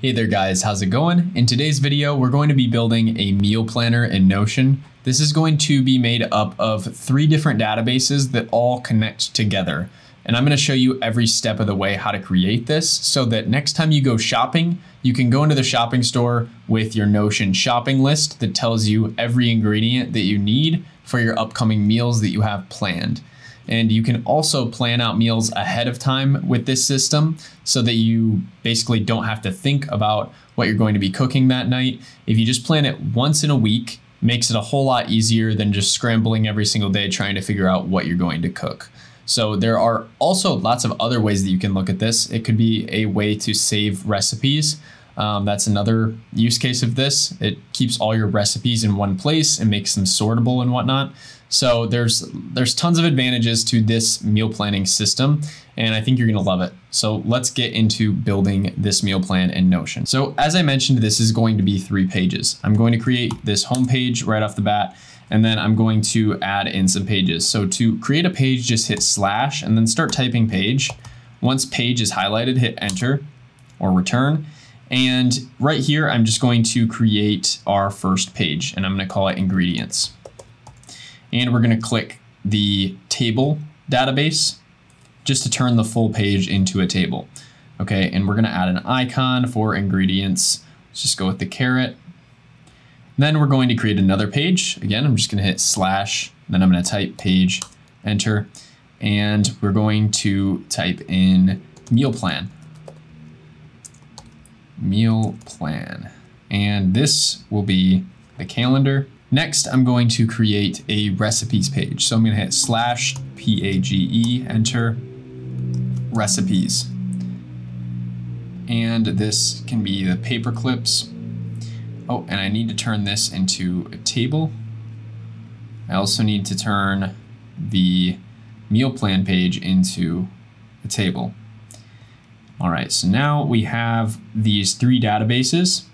Hey there guys, how's it going? In today's video, we're going to be building a meal planner in Notion. This is going to be made up of 3 different databases that all connect together. And I'm going to show you every step of the way how to create this so that next time you go shopping, you can go into the shopping store with your Notion shopping list that tells you every ingredient that you need for your upcoming meals that you have planned. And you can also plan out meals ahead of time with this system so that you basically don't have to think about what you're going to be cooking that night. If you just plan it once in a week, it makes it a whole lot easier than just scrambling every single day trying to figure out what you're going to cook. So there are also lots of other ways that you can look at this. It could be a way to save recipes. That's another use case of this. It keeps all your recipes in one place and makes them sortable and whatnot. So there's tons of advantages to this meal planning system, and I think you're gonna love it. So let's get into building this meal plan in Notion. So as I mentioned, this is going to be 3 pages. I'm going to create this home page right off the bat, and then I'm going to add in some pages. So to create a page, just hit slash and then start typing page. Once page is highlighted, hit enter or return. And right here, I'm just going to create our first page, and I'm gonna call it ingredients. And we're gonna click the table database just to turn the full page into a table. Okay, and we're gonna add an icon for ingredients. Let's just go with the carrot. And then we're going to create another page. Again, I'm just gonna hit slash, then I'm gonna type page, enter, and we're going to type in meal plan. Meal plan. And this will be the calendar. Next, I'm going to create a recipes page. So I'm going to hit slash PAGE, enter, recipes. And this can be the paper clips. Oh, and I need to turn this into a table. I also need to turn the meal plan page into a table. All right, so now we have these 3 databases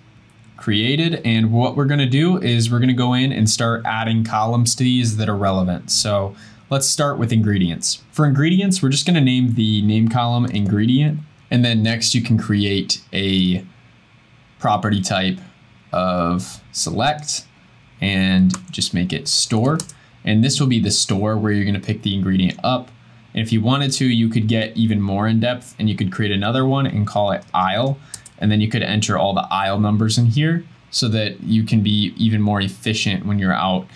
created, and what we're gonna do is we're gonna go in and start adding columns to these that are relevant. So let's start with ingredients. For ingredients, we're just gonna name the name column ingredient, and then next you can create a property type of select and just make it store. And this will be the store where you're gonna pick the ingredient up. And if you wanted to, you could get even more in depth and you could create another one and call it aisle. And then you could enter all the aisle numbers in here so that you can be even more efficient when you're out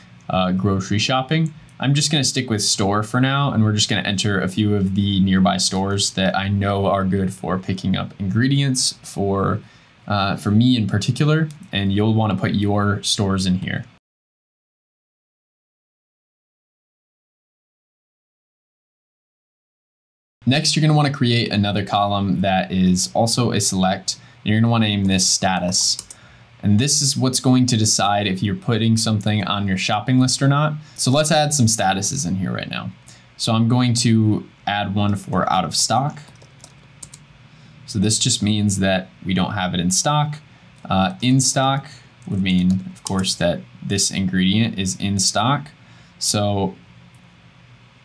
grocery shopping. I'm just gonna stick with store for now, and we're just gonna enter a few of the nearby stores that I know are good for picking up ingredients for me in particular. And you'll wanna put your stores in here. Next, you're gonna wanna create another column that is also a select. And you're gonna wanna name this status. And this is what's going to decide if you're putting something on your shopping list or not. So let's add some statuses in here right now. So I'm going to add one for out of stock. So this just means that we don't have it in stock. In stock would mean, of course, that this ingredient is in stock. So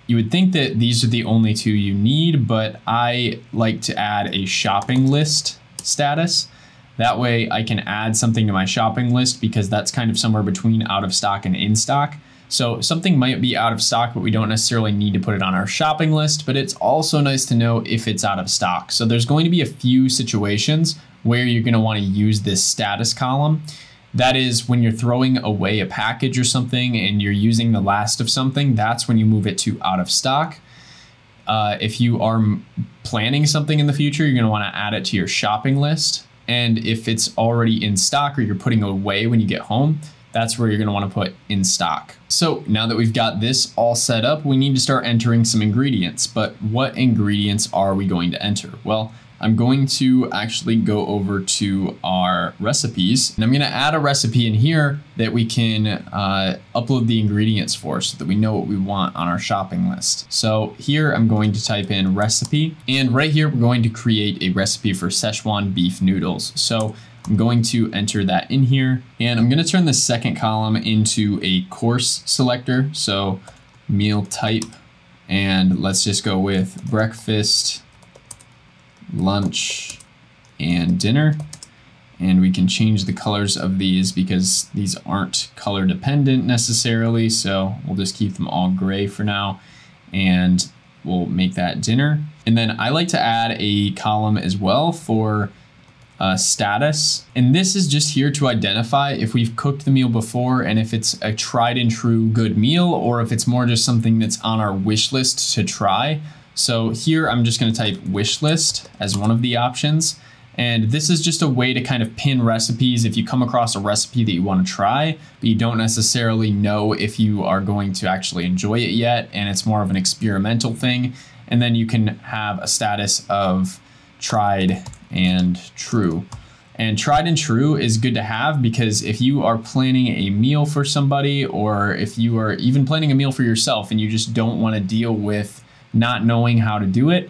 you would think that these are the only 2 you need, but I like to add a shopping list status. That way I can add something to my shopping list because that's kind of somewhere between out of stock and in stock. So something might be out of stock, but we don't necessarily need to put it on our shopping list, but it's also nice to know if it's out of stock. So there's going to be a few situations where you're going to want to use this status column. That is when you're throwing away a package or something and you're using the last of something, that's when you move it to out of stock. If you are planning something in the future, you're gonna wanna add it to your shopping list. And if it's already in stock or you're putting it away when you get home, that's where you're gonna wanna put in stock. So now that we've got this all set up, we need to start entering some ingredients, but what ingredients are we going to enter? Well, I'm going to actually go over to our recipes, and I'm gonna add a recipe in here that we can upload the ingredients for so that we know what we want on our shopping list. So here I'm going to type in recipe, and right here we're going to create a recipe for Szechuan beef noodles. So I'm going to enter that in here, and I'm gonna turn the second column into a course selector. So meal type, and let's just go with breakfast, lunch, and dinner. and we can change the colors of these because these aren't color dependent necessarily. So we'll just keep them all gray for now and we'll make that dinner. And then I like to add a column as well for status. And this is just here to identify if we've cooked the meal before and if it's a tried and true good meal, or if it's more just something that's on our wish list to try. So here I'm just going to type wish list as one of the options. And this is just a way to kind of pin recipes. If you come across a recipe that you want to try, but you don't necessarily know if you are going to actually enjoy it yet, and it's more of an experimental thing. And then you can have a status of tried and true. And tried and true is good to have because if you are planning a meal for somebody, or if you are even planning a meal for yourself and you just don't want to deal with not knowing how to do it,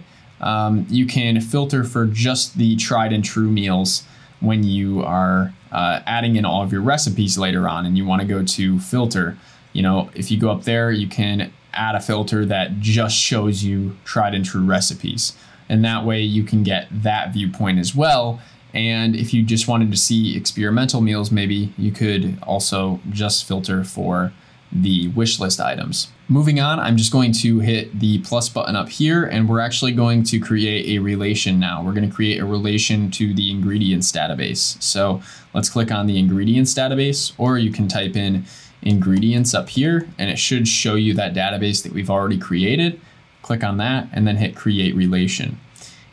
you can filter for just the tried and true meals when you are adding in all of your recipes later on and you want to go to filter. You know, if you go up there, you can add a filter that just shows you tried and true recipes. And that way you can get that viewpoint as well. And if you just wanted to see experimental meals, maybe you could also just filter for the wish list items. Moving on, I'm just going to hit the plus button up here, and we're actually going to create a relation now. We're going to create a relation to the ingredients database. So let's click on the ingredients database, or you can type in ingredients up here and it should show you that database that we've already created. Click on that and then hit create relation.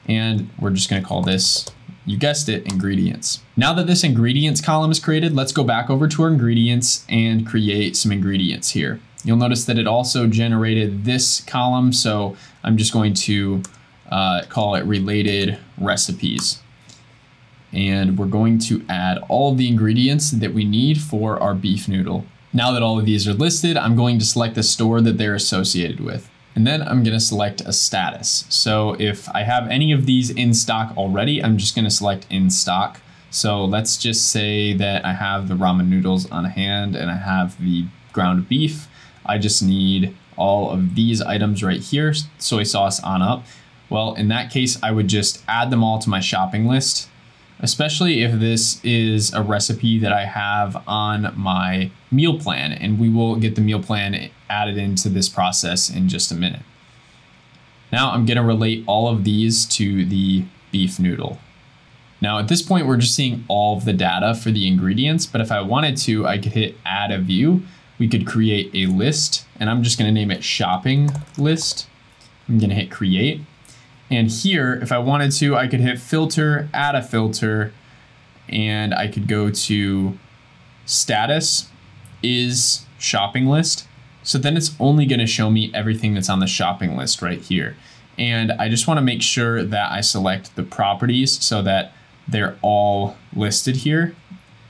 And we're just going to call this, you guessed it, ingredients. Now that this ingredients column is created, let's go back over to our ingredients and create some ingredients here. You'll notice that it also generated this column. So I'm just going to call it related recipes. And we're going to add all of the ingredients that we need for our beef noodle. Now that all of these are listed, I'm going to select the store that they're associated with. And then I'm going to select a status. So if I have any of these in stock already, I'm just going to select in stock. So let's just say that I have the ramen noodles on hand and I have the ground beef. I just need all of these items right here, soy sauce on up. Well, in that case, I would just add them all to my shopping list, especially if this is a recipe that I have on my meal plan, and we will get the meal plan added into this process in just a minute. Now I'm gonna relate all of these to the beef noodle. Now at this point, we're just seeing all of the data for the ingredients, but if I wanted to, I could hit add a view. We could create a list, and I'm just gonna name it shopping list. I'm gonna hit create. And here, if I wanted to, I could hit filter, add a filter, and I could go to status is shopping list. So then it's only gonna show me everything that's on the shopping list right here. And I just wanna make sure that I select the properties so that they're all listed here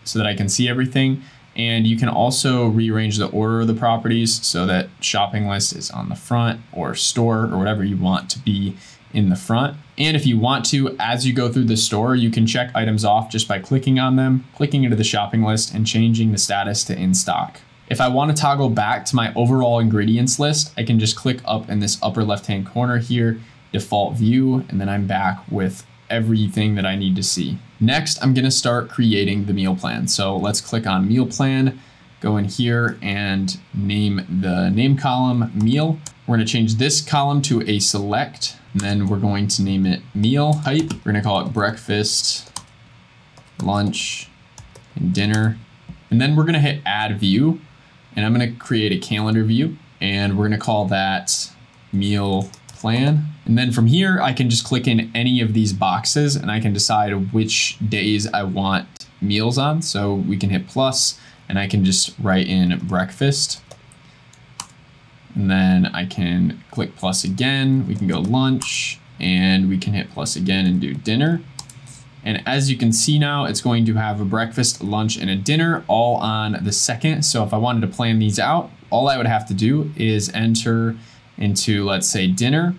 so that I can see everything. And you can also rearrange the order of the properties so that shopping list is on the front, or store, or whatever you want to be in the front. And if you want to, as you go through the store, you can check items off just by clicking on them, clicking into the shopping list, and changing the status to in stock. If I want to toggle back to my overall ingredients list, I can just click up in this upper left-hand corner here, default view, and then I'm back with everything that I need to see. Next, I'm gonna start creating the meal plan. So let's click on meal plan, go in here and name the name column meal. We're gonna change this column to a select, and then we're going to name it meal type. We're gonna call it breakfast, lunch, and dinner. And then we're gonna hit add view, and I'm gonna create a calendar view, and we're gonna call that meal plan. And then from here, I can just click in any of these boxes and I can decide which days I want meals on. So we can hit plus and I can just write in breakfast. And then I can click plus again. We can go lunch and we can hit plus again and do dinner. And as you can see now, it's going to have a breakfast, lunch, and a dinner all on the second. So if I wanted to plan these out, all I would have to do is enter into, let's say, dinner,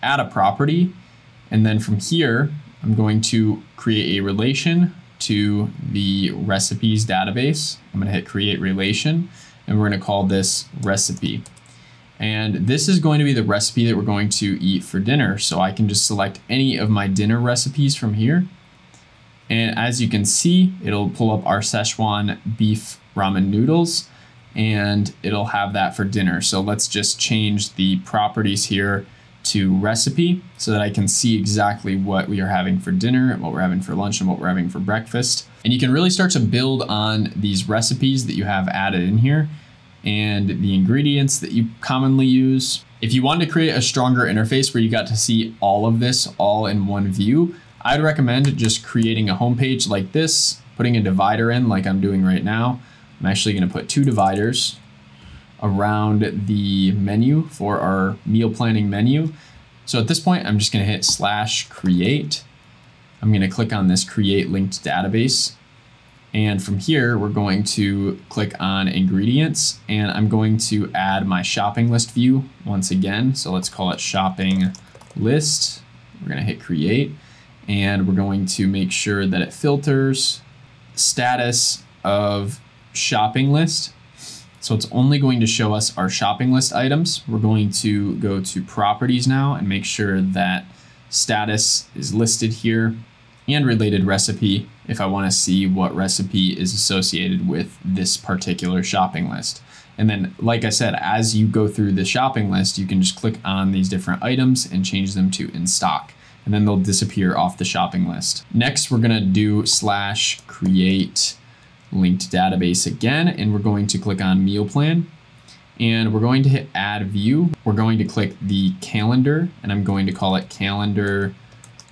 add a property, and then from here I'm going to create a relation to the recipes database. I'm going to hit create relation and we're going to call this recipe, and this is going to be the recipe that we're going to eat for dinner. So I can just select any of my dinner recipes from here And as you can see, it'll pull up our Szechuan beef ramen noodles, and it'll have that for dinner. So let's just change the properties here to recipe so that I can see exactly what we are having for dinner and what we're having for lunch and what we're having for breakfast. And you can really start to build on these recipes that you have added in here and the ingredients that you commonly use. If you wanted to create a stronger interface where you got to see all of this all in one view, I'd recommend just creating a homepage like this, putting a divider in like I'm doing right now. I'm actually gonna put two dividers around the menu for our meal planning menu. So at this point, I'm just gonna hit /create. I'm gonna click on this create linked database. And from here, we're going to click on ingredients, and I'm going to add my shopping list view once again. So let's call it shopping list. We're gonna hit create, and we're going to make sure that it filters status of shopping list. So it's only going to show us our shopping list items. We're going to go to properties now and make sure that status is listed here and related recipe if I want to see what recipe is associated with this particular shopping list. And then, like I said, as you go through the shopping list, you can just click on these different items and change them to in stock, and then they'll disappear off the shopping list. Next, we're going to do /create linked database again, and we're going to click on meal plan, and we're going to hit add view. We're going to click the calendar, and I'm going to call it calendar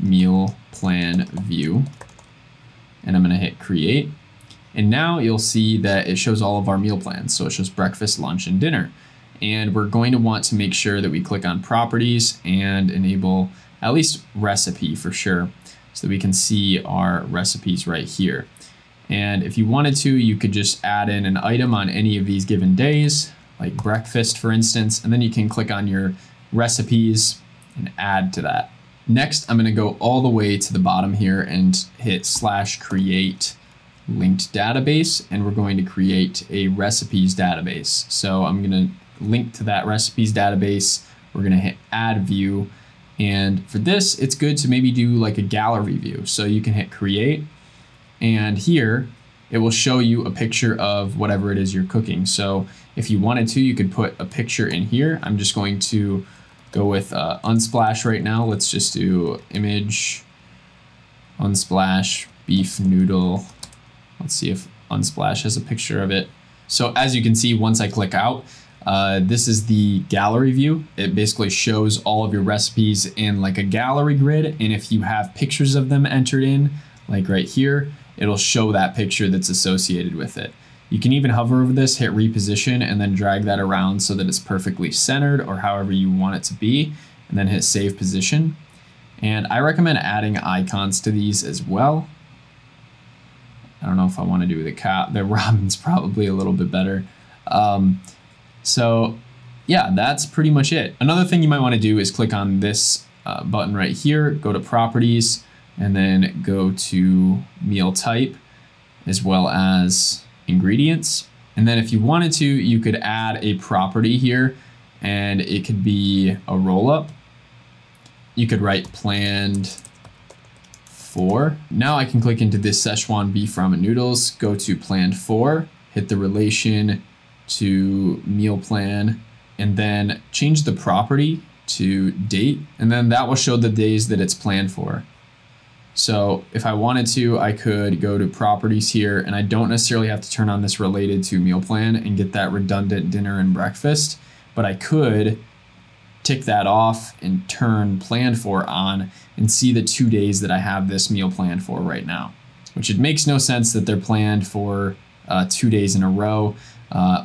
meal plan view, and I'm going to hit create. And now you'll see that it shows all of our meal plans. So it shows breakfast, lunch, and dinner. And we're going to want to make sure that we click on properties and enable at least recipe for sure, so that we can see our recipes right here. And if you wanted to, you could just add in an item on any of these given days, like breakfast, for instance, and then you can click on your recipes and add to that. Next, I'm going to go all the way to the bottom here and hit /create linked database, and we're going to create a recipes database. So I'm going to link to that recipes database. We're going to hit add view. And for this, it's good to maybe do like a gallery view. So you can hit create, and here it will show you a picture of whatever it is you're cooking. So if you wanted to, you could put a picture in here. I'm just going to go with Unsplash right now. Let's just do image Unsplash beef noodle. Let's see if Unsplash has a picture of it. So as you can see, once I click out, this is the gallery view. It basically shows all of your recipes in like a gallery grid. And if you have pictures of them entered in, like right here, it'll show that picture that's associated with it. You can even hover over this, hit reposition, and then drag that around so that it's perfectly centered or however you want it to be, and then hit save position. And I recommend adding icons to these as well. I don't know if I want to do the ramen's probably a little bit better. So yeah, that's pretty much it. Another thing you might want to do is click on this button right here, go to properties, and then go to meal type as well as ingredients. And then if you wanted to, you could add a property here, and it could be a roll up. You could write planned for. Now I can click into this Szechuan beef ramen noodles, go to planned for, hit the relation to meal plan, and then change the property to date. And then that will show the days that it's planned for. So if I wanted to, I could go to properties here, and I don't necessarily have to turn on this related to meal plan and get that redundant dinner and breakfast, but I could tick that off and turn planned for on and see the 2 days that I have this meal planned for right now, which it makes no sense that they're planned for 2 days in a row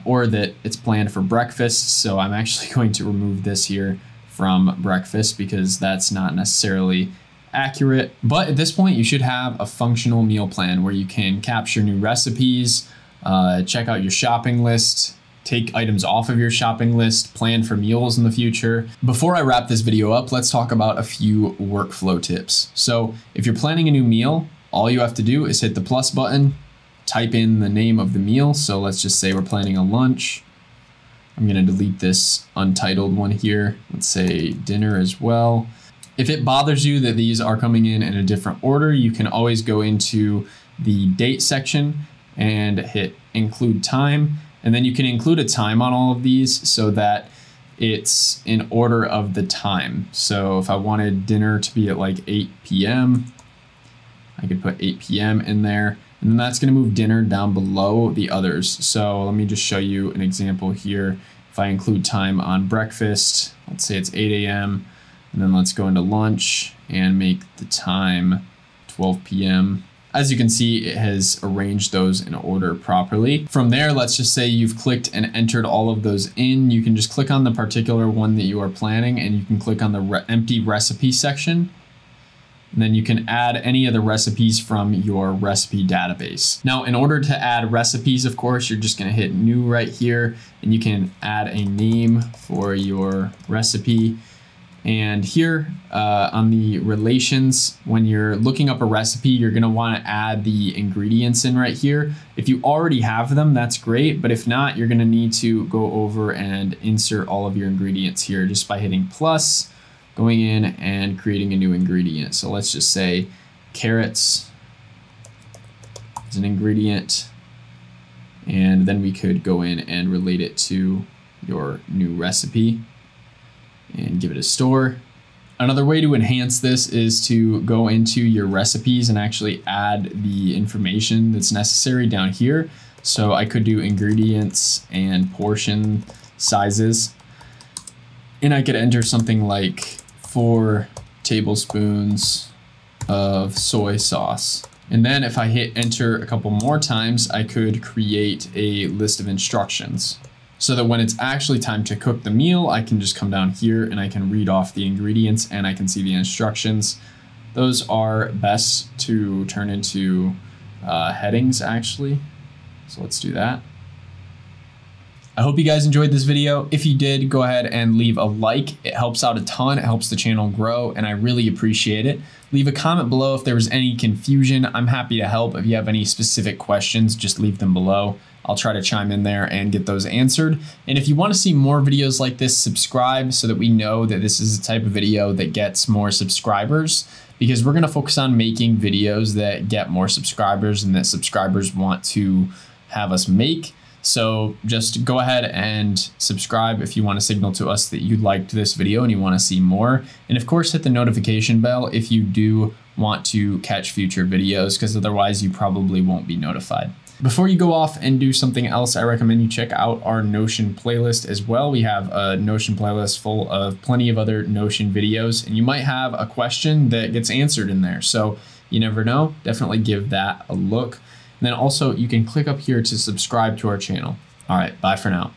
or that it's planned for breakfast. So I'm actually going to remove this here from breakfast because that's not necessarily accurate. But at this point, you should have a functional meal plan where you can capture new recipes, check out your shopping list, take items off of your shopping list, plan for meals in the future. Before I wrap this video up, let's talk about a few workflow tips. So if you're planning a new meal, all you have to do is hit the plus button, type in the name of the meal. So let's just say we're planning a lunch. I'm going to delete this untitled one here. Let's say dinner as well. If it bothers you that these are coming in a different order, you can always go into the date section and hit include time. And then you can include a time on all of these so that it's in order of the time. So if I wanted dinner to be at like 8 p.m., I could put 8 p.m. in there, and then that's gonna move dinner down below the others. So let me just show you an example here. If I include time on breakfast, let's say it's 8 a.m., and then let's go into lunch and make the time 12 p.m. As you can see, it has arranged those in order properly. From there, let's just say you've clicked and entered all of those in. You can just click on the particular one that you are planning, and you can click on the empty recipe section. And then you can add any of the recipes from your recipe database. Now, in order to add recipes, of course, you're just gonna hit new right here, and you can add a name for your recipe. And here on the relations, when you're looking up a recipe, you're gonna wanna add the ingredients in right here. If you already have them, that's great, but if not, you're gonna need to go over and insert all of your ingredients here just by hitting plus, going in and creating a new ingredient. So let's just say carrots is an ingredient, and then we could go in and relate it to your new recipe and give it a store. Another way to enhance this is to go into your recipes and actually add the information that's necessary down here. So I could do ingredients and portion sizes, and I could enter something like 4 tablespoons of soy sauce. And then if I hit enter a couple more times, I could create a list of instructions, so that when it's actually time to cook the meal, I can just come down here and I can read off the ingredients and I can see the instructions. Those are best to turn into headings actually. So let's do that. I hope you guys enjoyed this video. If you did, go ahead and leave a like. It helps out a ton. It helps the channel grow, and I really appreciate it. Leave a comment below if there was any confusion. I'm happy to help. If you have any specific questions, just leave them below. I'll try to chime in there and get those answered. And if you want to see more videos like this, subscribe so that we know that this is the type of video that gets more subscribers, because we're going to focus on making videos that get more subscribers and that subscribers want to have us make. So just go ahead and subscribe if you want to signal to us that you liked this video and you want to see more. And of course, hit the notification bell if you do want to catch future videos, because otherwise you probably won't be notified. Before you go off and do something else, I recommend you check out our Notion playlist as well. We have a Notion playlist full of plenty of other Notion videos, and you might have a question that gets answered in there. So you never know, definitely give that a look. And then also you can click up here to subscribe to our channel. All right, bye for now.